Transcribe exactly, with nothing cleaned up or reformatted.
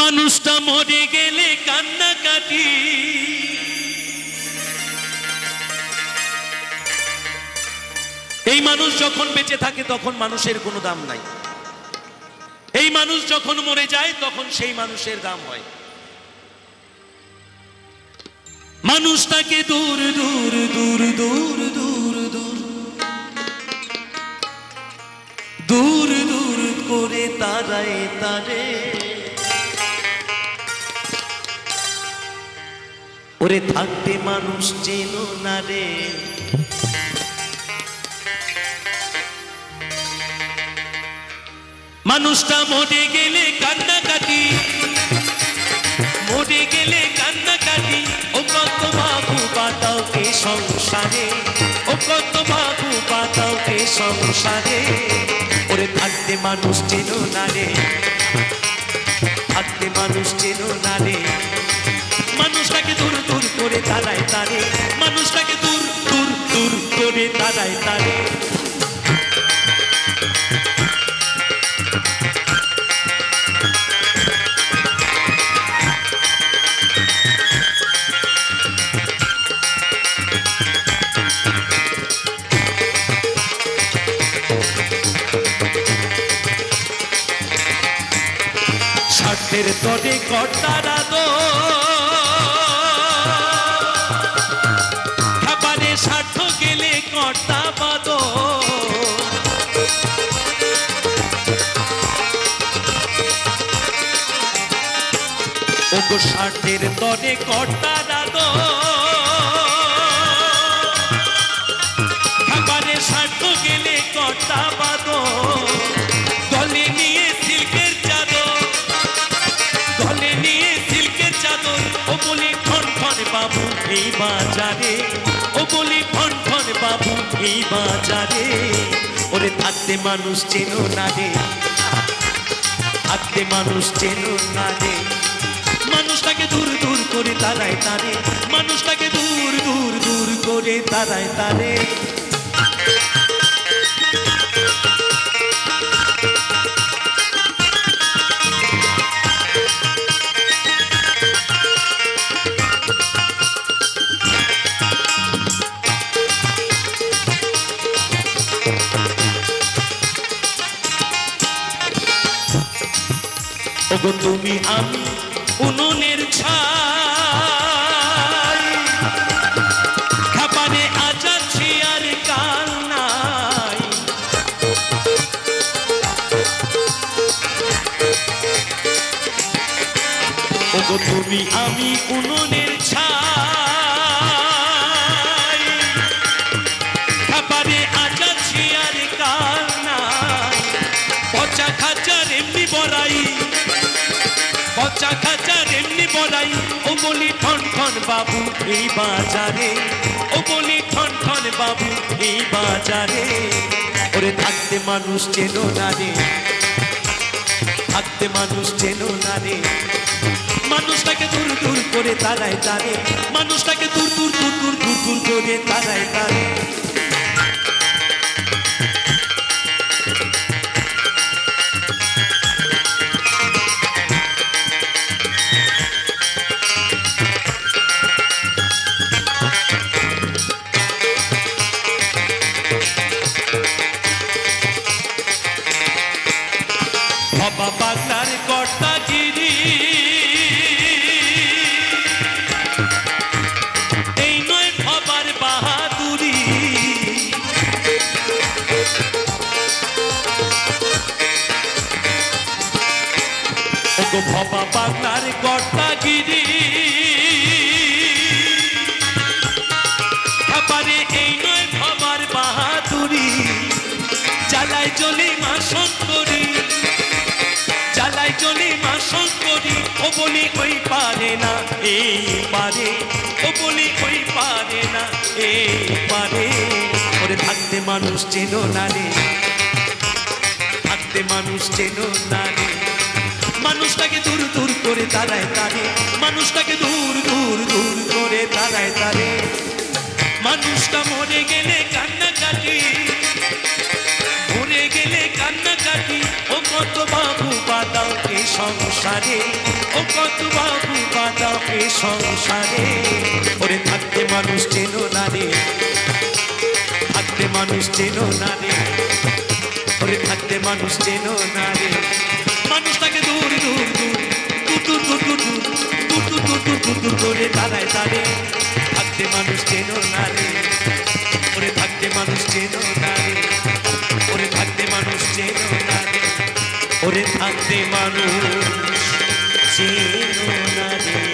মানুষটা মরে গেলে কান্না কাটি, এই মানুষ যখন বেঁচে থাকে তখন মানুষের কোনো দাম নাই, এই মানুষ যখন মরে যায় তখন সেই মানুষের দাম হয়। মানুষটাকে দূর দূর দূর দূর দূর দূর দূর দূর করে তারায় তারে, ওরে থাকতে মানুষ চেনো না রে। মানুষটা মরে গেলে কান্না কাটি, মরে গেলে কান্না কাটি, ও কত বাবু পাতাও কে সংসারে, ও কত বাবু পাতাও কে সংসারে, ওরে থাকতে মানুষ চেনো না রে, থাকতে মানুষ চেনো না রে। মানুষটাকে দূর দূর করে তারায় তারে, মানুষটাকে দূর দূর দূর করে তারায় তারে। স্বার্থের তরে কর্তারা দোষ, স্বার্থ গেলে কর্তা বদল, ওগো স্বার্থের তরে কর্তা বদল, খাবারে স্বার্থ গেলে কর্তা বদল। গলে নিয়ে সিল্কের চাদর, গলে নিয়ে সিল্কের চাদর, ও বলি ফন ফন বাবু এই বাজারে, ও বলি ফন ফন বাবু এই বাজারে, ওরে থাকতে মানুষ চেনো না রে, থাকতে মানুষ চেনো না রে। মানুষটাকে দূর দূর করে তারায় তারে, মানুষটাকে দূর দূর দূর করে তারায় তারে। ওগো তুমি আমি উনুনের ছাই, খাবারে আজ আছি আর কাল নাই, ওগো তুমি আমি উনুনের ছাই, খাবারে আজ আছি আর কাল নাই। পচা খাচার এমনি বড়াই, পচা খাচার এমনি বলাই, ও বলি ঠন ঠন বাবু এই বাজারে, ও বলি ঠন ঠন বাবু এই বাজারে, ওরে থাকতে মানুষ চেনো না রে, থাকতে মানুষ চেনো না রে। মানুষটাকে দূর দূর করে তারায় তারে, মানুষটাকে দূর দূর দূর দূর দূর দূর করে তারায় তারে। বাবা বাংলার কর্তা গিরি, এই নয় বাবার বাহাদুরি, ওগো বাবা বাংলার কর্তা গিরি, খাবারে এই নয় বাবার বাহাদুরি, জ্বালায় জ্বলে মা শঙ্করী, জ্বালায় জ্বলে মা শঙ্করী, ও বলি ওই পারে না এই পারে, ও বলি ওই পারে না এই পারে, ওরে থাকতে মানুষ চেনো না রে, থাকতে মানুষ চেনো না রে। মানুষটাকে দূর দূর করে তারায় তারে, মানুষটাকে দূর দূর দূর করে তারায় তারে। মানুষটা মরে গেলে কান্না কাটি, মরে গেলে কান্না কাটি, ও কত বাবু পাতাও কেশ संसारे ओ कत बाबू बातापे संसारे ओरे थाकते मानुष चेनो ना रे थाकते मानुष चेनो ना रे ओरे थाकते मानुष चेनो ना रे मानुष ताके दूर दूर दूर दूर दूर दूर दूर दूर दूर करे दाड़ाय दाड़े थाकते मानुष चेनो ना रे ओरे थाकते मानुष चेनो ना रे ओरे थाकते मानुष चेनो ना रे ओरे थाकते मानुष चेनो ना रे।